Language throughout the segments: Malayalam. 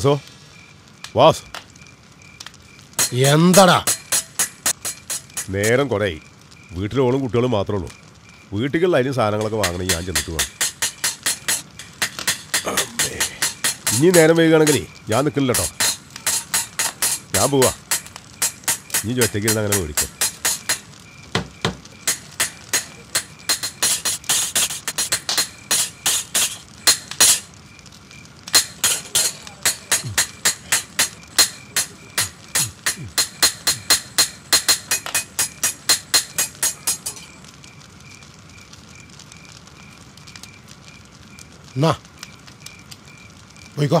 വാസോ വാസ്, എന്താടാ നേരം കുറേ? വീട്ടിലോളും കുട്ടികളും മാത്രമേ ഉള്ളൂ. വീട്ടിലുള്ള അതിന് സാധനങ്ങളൊക്കെ വാങ്ങണം. ഞാൻ ചെന്നിട്ട് വേണം. ഇനി നേരം വൈകുകയാണെങ്കിൽ ഞാൻ നിൽക്കില്ല കേട്ടോ. ഞാൻ പോവാ. ഇനി ചോറ്റയ്ക്കിരുന്ന് അങ്ങനെ മേടിക്കാം. എന്നാ പോയിക്കോ.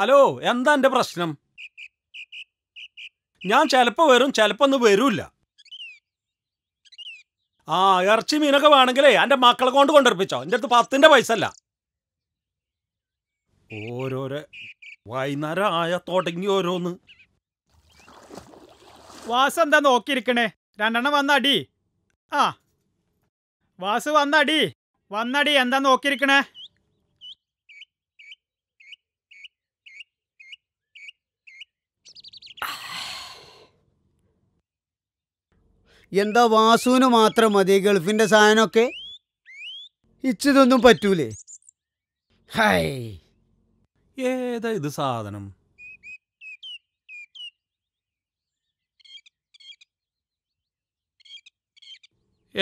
ഹലോ, എന്താ എൻ്റെ പ്രശ്നം? ഞാൻ ചിലപ്പോൾ വരും, ചിലപ്പോൾ ഒന്നും വരൂല്ല. ആ ഇറച്ചി മീനൊക്കെ വേണമെങ്കിലേ എൻ്റെ മക്കളെ കൊണ്ടുവരപ്പിച്ചോ. എൻ്റെ അടുത്ത് 10ന്റെ പൈസ അല്ല. ഓരോരോ വൈകുന്നേരം ആയ തുടങ്ങി ഓരോന്ന്. വാസു എന്താ നോക്കിയിരിക്കണേ? രണ്ടെണ്ണം വന്നടി. ആ വാസു വന്നടി, വന്നടി. എന്താ നോക്കിയിരിക്കണേ? എന്താ വാസുവിന് മാത്രം മതി ഗൾഫിൻ്റെ സാധനമൊക്കെ? ഇച്ചതൊന്നും പറ്റൂലേ? ഹൈ, ഏതാ ഇത് സാധനം?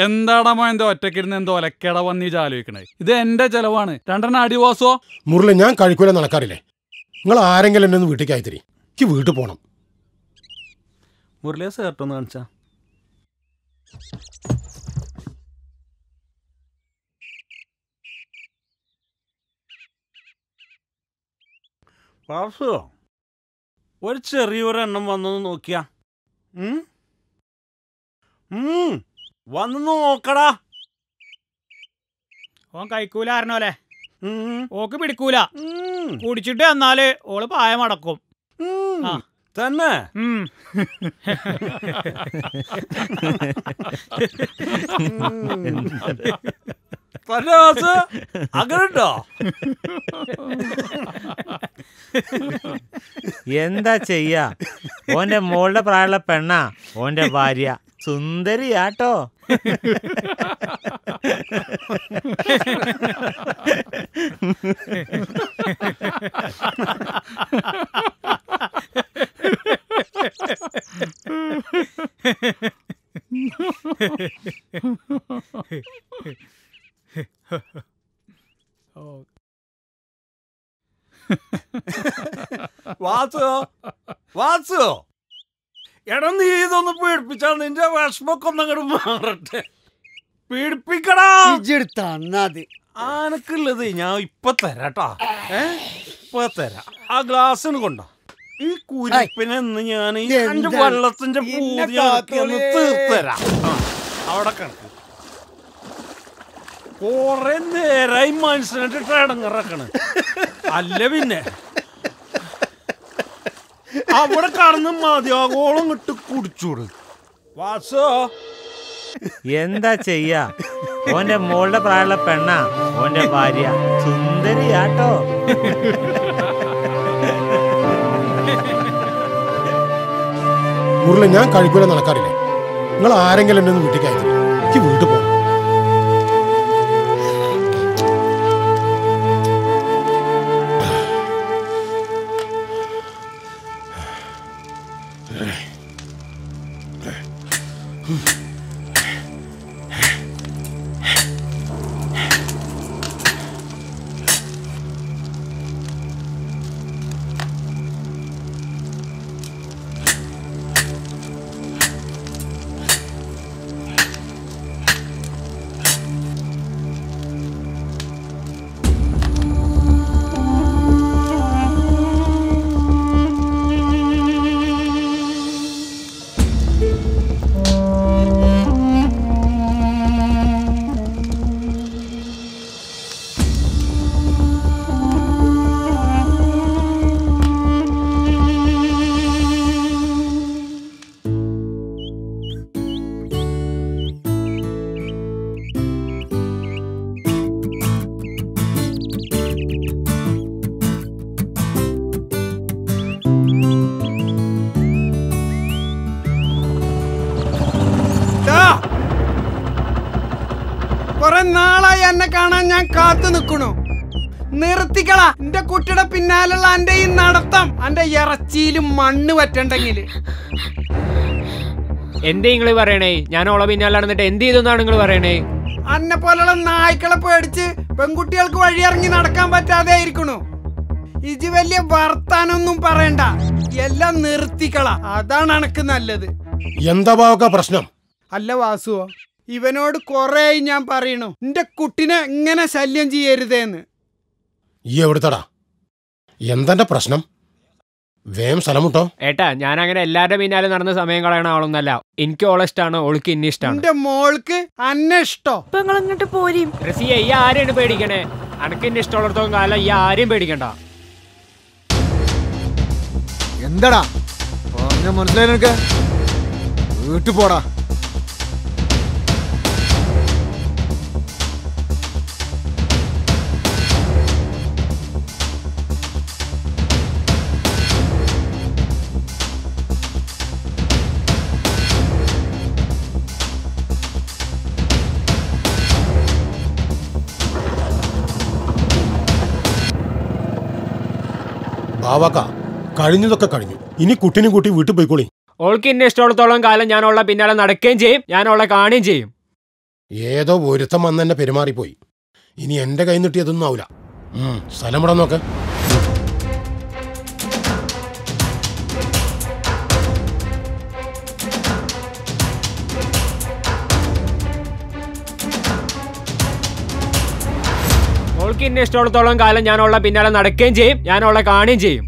എന്താടാമോ എന്തോ ഒറ്റക്കിരുന്ന് എന്തോ ഒലക്കേട വന്ന് ചാലോചിക്കണേ. ഇത് എന്റെ ചെലവാണ്. രണ്ടെണ്ണം അടി വാസോ. മുരളി, ഞാൻ കഴിക്കൂല നടക്കാറില്ലേ. നിങ്ങൾ ആരെങ്കിലും എന്നെ ഒന്ന് വീട്ടിലേക്ക് അയത്തിരി. എനിക്ക് വീട്ടിൽ പോകണം. മുരളിയെ സേർട്ടൊന്ന് കാണിച്ചാ. വാസോ, ഒരു ചെറിയൊരെണ്ണം വന്നൊന്ന് നോക്കിയാ. വന്ന് നോക്കടാ. ഓൻ കഴിക്കൂല അറിഞ്ഞോലെ. ഓക്ക് പിടിക്കൂല. കുടിച്ചിട്ട് വന്നാല് ഓള് പായമടക്കും തന്നെ. അങ്ങനെട്ടോ. എന്താ ചെയ്യാ, ഓന്റെ മോളുടെ പ്രായമുള്ള പെണ്ണാ ഓന്റെ ഭാര്യ. സുന്ദരിയാട്ടോ. വാസു, വാസു, എടാ നീ ഇതൊന്ന് പീഡിപ്പിച്ചാ നിന്റെ വിഷമൊക്കെ ഒന്നങ്ങോട്ട് മാറട്ടെ. പീഡിപ്പിക്കടാ. ആനക്കുള്ളത് ഞാൻ ഇപ്പൊ തരാട്ടാ. ഇപ്പൊ തരാം. ആ ഗ്ലാസ്സിന് കൊണ്ടോ. ഈ കുരിപ്പിനെ ഞാൻ വെള്ളത്തിന്റെ പൂതിയാക്കിയൊന്ന് തീർത്തരാം. അവിടെ കണക്ക് കൊറേ നേരായി മനുഷ്യനായിട്ട് ഇടങ്ങറക്കണ്. അല്ല പിന്നെ അവിടെ കടന്ന് മതിയാകോളം ഇട്ട് കുടിച്ചൂട്. വാസോ, എന്താ ചെയ്യാ, ഓന്റെ മോളുടെ പ്രായമുള്ള പെണ്ണാ ഓന്റെ ഭാര്യ. സുന്ദരിയാട്ടോ. മുരളി, ഞാൻ കഴിക്കൂല നടക്കാറില്ലേ. നിങ്ങൾ ആരെങ്കിലും എന്നെ വീട്ടിൽ കയറ്റി. എനിക്ക് വീട്ടിൽ പോകണം. കാണാൻ ഞാൻ കാത്തു നിൽക്കണോ? നിർത്തിക്കള എന്റെ കുട്ടിയുടെ പിന്നാലുള്ള എന്റെ ഈ നടത്തം. എന്റെ ഇറച്ചിയിലും മണ്ണ് പറ്റണ്ടെങ്കിൽ എന്തേ നിങ്ങൾ പറയണേ? ഞാൻ ഓളെ പിന്നാലാണെന്നിട്ട് എന്ത് ചെയ്തെന്നാണ് നിങ്ങൾ പറയണേ? അന്നെ പോലുള്ള നായ്ക്കളെ പേടിച്ച് പെൺകുട്ടികൾക്ക് വഴിയിറങ്ങി നടക്കാൻ പറ്റാതെ ഇരിക്കണു. ഇജ് വലിയ വർത്താനൊന്നും പറയണ്ട, എല്ലാം നിർത്തിക്കള, അതാണ് എനക്ക് നല്ലത്. എന്താ പ്രശ്നം? അല്ല വാസുവോ, ഇവനോട് കൊറേ ഞാൻ പറയണു എന്റെ കുട്ടിനെ എങ്ങനെ ശല്യം ചെയ്യരുതേന്ന്. ഈ എവിടുത്തടാ? എന്താ പ്രശ്നം? വേം സ്ഥലമുട്ടോ ഏട്ടാ. ഞാൻ അങ്ങനെ എല്ലാരുടെ പിന്നാലെ നടന്ന സമയം കളയണ ആളൊന്നല്ല. എനിക്ക് ഓളെ ഇഷ്ടമാണ്, ഓൾക്ക് ഇന്നെ ഇഷ്ടമാണ്, എന്റെ മോൾക്ക് അന്നെ ഇഷ്ടോ. ഇങ്ങോട്ട് പോരും റസിയ, ഈ ആരെയാണ് പേടിക്കണേ? അനക്ക് എന്നെ ഇഷ്ടമുള്ളടത്തോളം കാലം ഈ ആരെയും പേടിക്കണ്ട. എന്താടാ മനസ്സിലായി? നിനക്ക് വീട്ടു പോടാ. ബാവാക്ക, കഴിഞ്ഞതൊക്കെ കഴിഞ്ഞു, ഇനി കുട്ടിനും കൂട്ടി വീട്ടിൽ പോയിക്കോളി. ഓൾക്ക് എന്നെ ഇഷ്ടത്തോളം കാലം ഞാൻ ഓളെ പിന്നാലെ നടക്കുകയും ചെയ്യും, ഞാൻ ഓളെ കാണുകയും ചെയ്യും. ഏതോ ഒരുത്തം വന്ന് എന്നെ പെരുമാറിപ്പോയി, ഇനി എന്റെ കൈ നീട്ടിയതൊന്നും ആവൂല. സ്ഥലം ഇവിടെ നോക്ക്. ഓൾക്ക് എന്നെ ഇഷ്ടത്തോളം കാലം ഞാൻ ഓളെ പിന്നാലെ നടക്കുകയും ചെയ്യും, ഞാൻ ഓളെ കാണുകയും ചെയ്യും.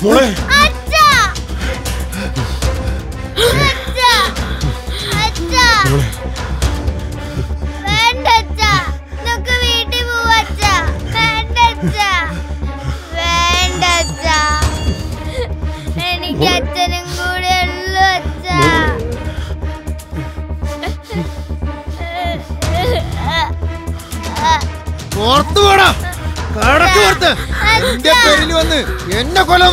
뭐래? 아짜! 아짜! 아짜! വേണ്ടച്ചാ നമുക്ക് വീട്ടിൽ പോവാച്ചാ വേണ്ടച്ചാ വേണ്ടച്ചാ എനിക്ക് അച്ഛനും കൂടെ ഉള്ളു അച്ഛാ ഓർത്തു പോടാ കടക്ക് ഓർത്ത് എന്റെ പേരിൽ വന്ന് എന്നെ കൊല്ലാൻ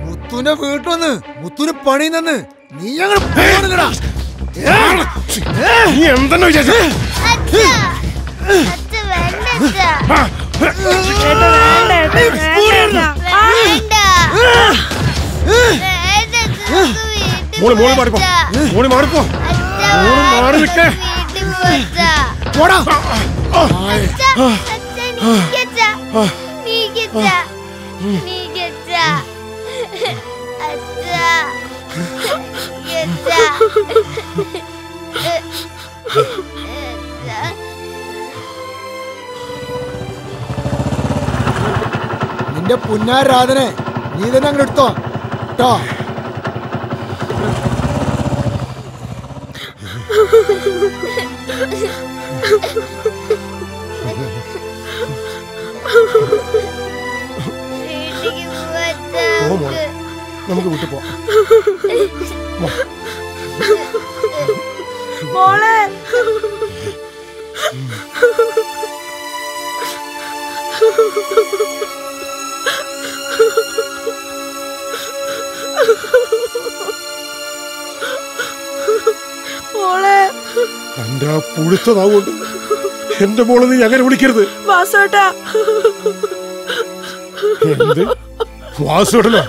മുത്തുവിന്റെ വീട്ടിൽ വന്ന് മുത്തുവിന് പണി നിന്ന് നീ ഞങ്ങൾ എന്തെന്ന് വിചാരിച്ചേ മാറിപ്പോ മാറി നിൽക്കേ നിന്റെ പുന്നാരാധനെ നീ തന്നെ അങ്ങനെ എടുത്തോ കേട്ടോ നമുക്ക് വീട്ടിൽ പോവാം എന്റെ പുഴുത്തതാവുകൊണ്ട് എന്റെ മോളെ നീ അങ്ങനെ വിളിക്കരുത് വാസോട്ടാ വാസോട്ടല്ല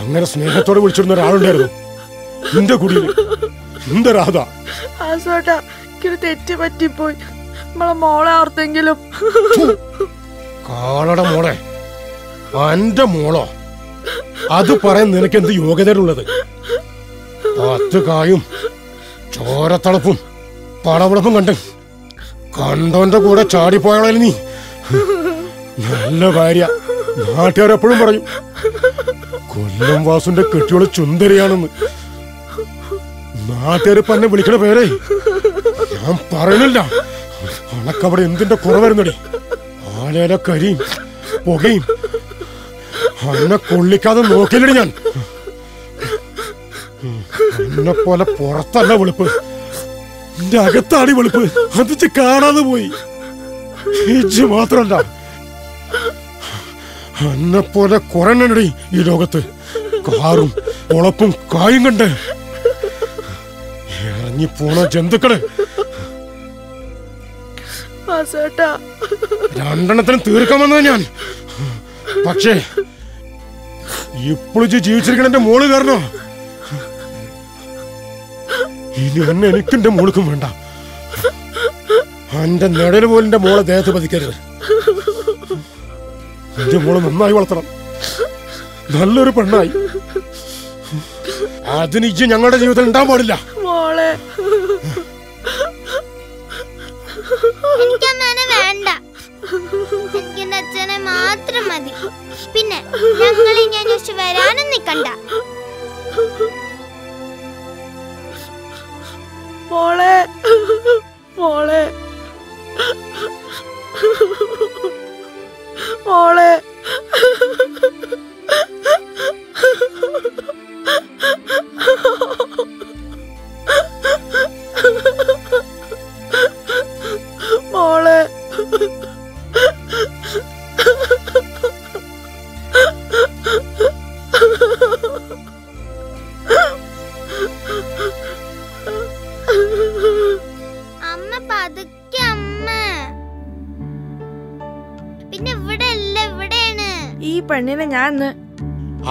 അങ്ങനെ സ്നേഹത്തോടെ വിളിച്ചിരുന്ന ഒരാളുണ്ടായിരുന്നു നിന്റെ കുടിയിൽ നിന്റെ രാധ വാസോട്ടാ തെറ്റ് പറ്റിപ്പോയി നമ്മളെ മോളെ ഓർത്തെങ്കിലും കാളട മോളെ എന്റെ മോളോ അത് പറയാൻ നിനക്ക് എന്ത് യോഗ്യതയുള്ളത് 10 കായും ചോരത്തളപ്പും പടവളപ്പും കണ്ടോന്റെ കൂടെ ചാടിപ്പോയാളെ നീ നല്ല ഭാര്യ നാട്ടുകാരെപ്പോഴും പറയും കൊല്ലം വാസുന്റെ കെട്ടിയോള് ചുന്ദരിയാണെന്ന് നാട്ടുകാരിപ്പ എന്നെ വിളിക്കണ പേരെ ഞാൻ പറയണില്ല അണക്കവിടെ എന്തിന്റെ കുറവായിരുന്നടി ആലേല കരിയും പുകയും അന്നെ കൊള്ളിക്കാതെ നോക്കില്ലടി ഞാൻ എന്നെ പോലെ പുറത്തല്ല വെളുപ്പ് എന്റെ അകത്താണ് വെളുപ്പ് അതിച്ച് കാണാതെ പോയി മാത്രല്ല എന്നെ പോലെ കുറഞ്ഞടി ഈ ലോകത്ത് കാറും ഉളപ്പും കായും കണ്ട് ഇറങ്ങി പോണ ജന്തുക്കള് 2 എണ്ണത്തിനും തീർക്കാൻ വന്നത് ഞാൻ പക്ഷേ ഇപ്പോഴും ജീവിച്ചിരിക്കണ എന്റെ മോള് കാരണോ ഇനി എന്നെ എനിക്കെന്റെ മോൾക്കും വേണ്ട എന്റെ നിഴല് പോലും എന്റെ മോളെ ദേഹത്ത് പതിക്കരുത് എന്റെ മോളെ നന്നായി വളർത്തണം നല്ലൊരു പെണ്ണായി അതിന് ഇജ്ജ് ഞങ്ങളുടെ ജീവിതത്തിൽ ഉണ്ടാവാൻ പാടില്ല മാത്രം മതി പിന്നെ ഞങ്ങളെ ഞാൻ വരാനും നിക്കണ്ട മോളെ മോളെ മോളെ മോളെ അമ്മ പതുക്കെ അമ്മ പെണ്ണിനെ ഞാൻ അന്ന്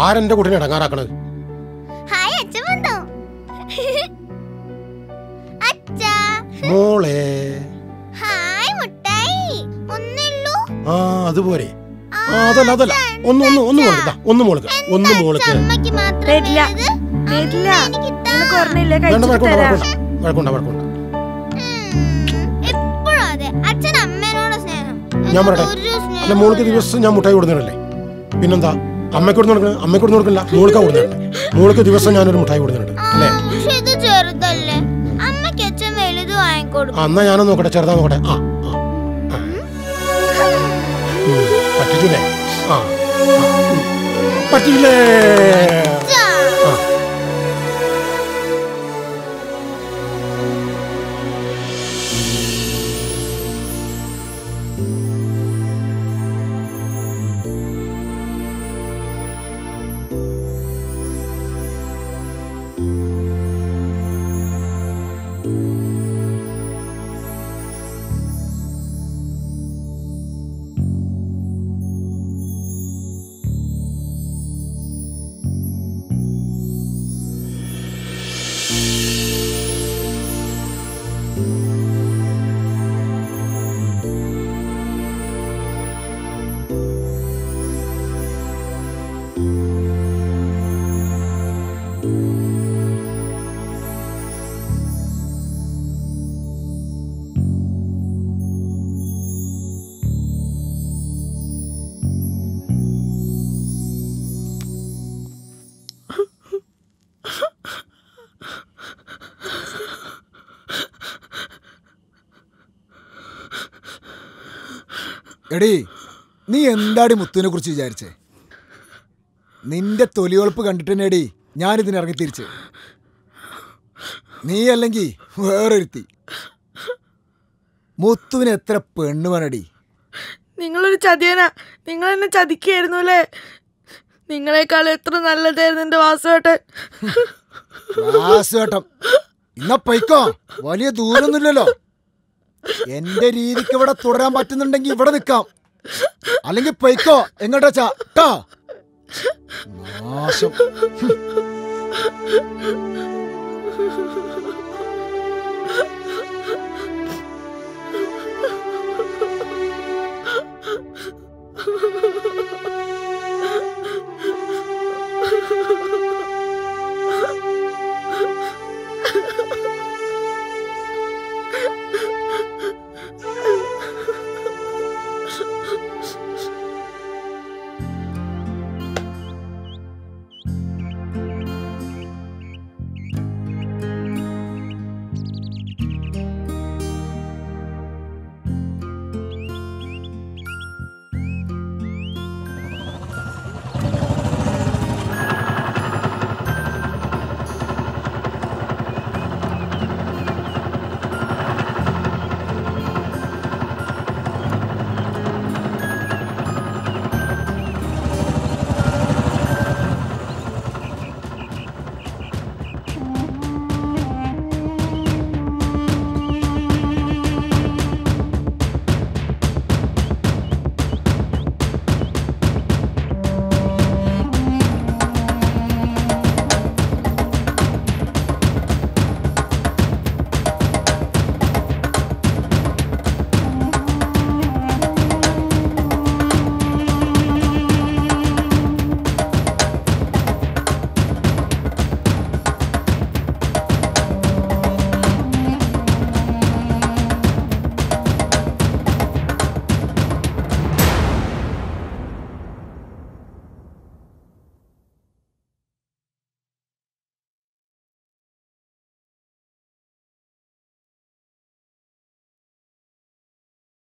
ആരെന്റെ കൂട്ടിനെ ഇടങ്ങാറാക്കണത്? ഹായ് അച്ഛ വന്നോ? അച്ഛ മോളെ ഹായ് മുട്ടായി ഒന്നേള്ളൂ. ആ അതുപോലെ. ആ അതല്ല ഒന്ന് മോൾക്ക് അമ്മയ്ക്ക് മാത്രമേ ഇല്ല ഇല്ല എനിക്ക് ഓർമ്മയില്ല കഴിച്ചിട്ട് ഞാൻ പറയട്ടെ. അല്ല മോൾക്ക് ദിവസം ഞാൻ മുട്ടായി കൊടുക്കുന്നില്ലേ? പിന്നെന്താ അമ്മയ്ക്ക് കൊടുക്കണം? അമ്മയ്ക്ക് കൊടുക്കില്ല, മോൾക്ക് കൊടുക്കുന്നുണ്ട്. മോൾക്ക് ദിവസം ഞാനൊരു മുട്ടായി കൊടുക്കുന്നുണ്ട് അല്ലേ? എന്നാ ഞാനും നോക്കട്ടെ, ചെറുതാ നോക്കട്ടെ. ആ പറ്റില്ലേ? ആ പറ്റില്ലേ? എടീ നീ എന്താടി മുത്തുവിനെ കുറിച്ച് വിചാരിച്ചേ? നിന്റെ തൊലിയൊളപ്പ് കണ്ടിട്ടെടി ഞാനിതിനിറങ്ങി തിരിച്ച്. നീ അല്ലെങ്കിൽ വേറൊരുത്തി. മുത്തുവിന് എത്ര പെണ്ണ് വേണടി? നിങ്ങളൊരു ചതിയനാ. നിങ്ങൾ എന്നെ ചതിക്കായിരുന്നു അല്ലേ? നിങ്ങളെക്കാളും എത്ര നല്ലതായിരുന്നു എന്റെ വാസുവേട്ടൻ. വാസുവേട്ടൻ ഇന്ന പൈക്കോ, വലിയ ദൂരമൊന്നുമില്ലല്ലോ. എന്റെ രീതിക്ക് ഇവിടെ തുടരാൻ പറ്റുന്നുണ്ടെങ്കിൽ ഇവിടെ നിൽക്കാം, അല്ലെങ്കിൽ പൊയ്ക്കോ എങ്ങോട്ടാ ചാ. നാശം.